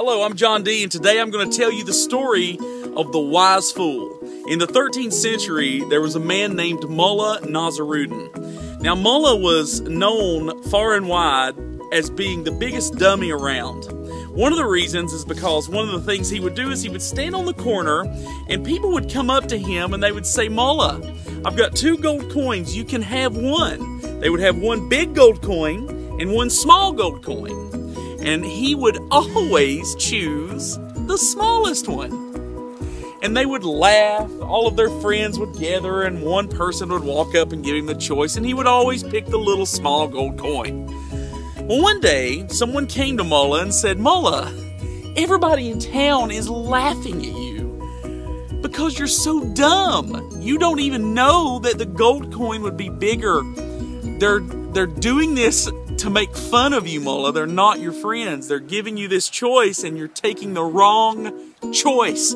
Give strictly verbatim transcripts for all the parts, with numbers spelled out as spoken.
Hello, I'm John D, and today I'm going to tell you the story of the wise fool. In the thirteenth century, there was a man named Mullah Nasruddin. Now, Mullah was known far and wide as being the biggest dummy around. One of the reasons is because one of the things he would do is he would stand on the corner, and people would come up to him and they would say, "Mullah, I've got two gold coins, you can have one." They would have one big gold coin and one small gold coin. And he would always choose the smallest one. And they would laugh, all of their friends would gather, and one person would walk up and give him the choice, and he would always pick the little small gold coin. Well, one day, someone came to Mullah and said, "Mullah, everybody in town is laughing at you because you're so dumb. You don't even know that the gold coin would be bigger. They're, they're doing this to make fun of you, Mullah. They're not your friends. They're giving you this choice and you're taking the wrong choice."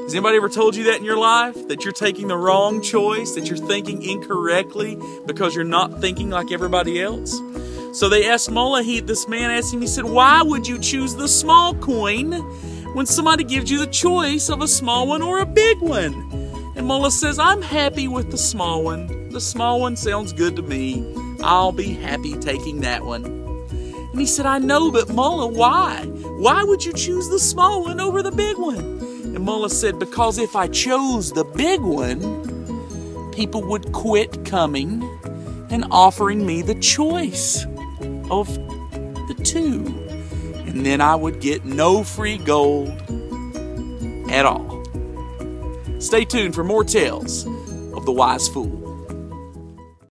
Has anybody ever told you that in your life? That you're taking the wrong choice? That you're thinking incorrectly because you're not thinking like everybody else? So they asked Mullah, he, this man asked him, he said, "Why would you choose the small coin when somebody gives you the choice of a small one or a big one?" And Mullah says, "I'm happy with the small one. The small one sounds good to me. I'll be happy taking that one." And he said, "I know, but Mullah, why? Why would you choose the small one over the big one?" And Mullah said, "Because if I chose the big one, people would quit coming and offering me the choice of the two. And then I would get no free gold at all." Stay tuned for more tales of the wise fool.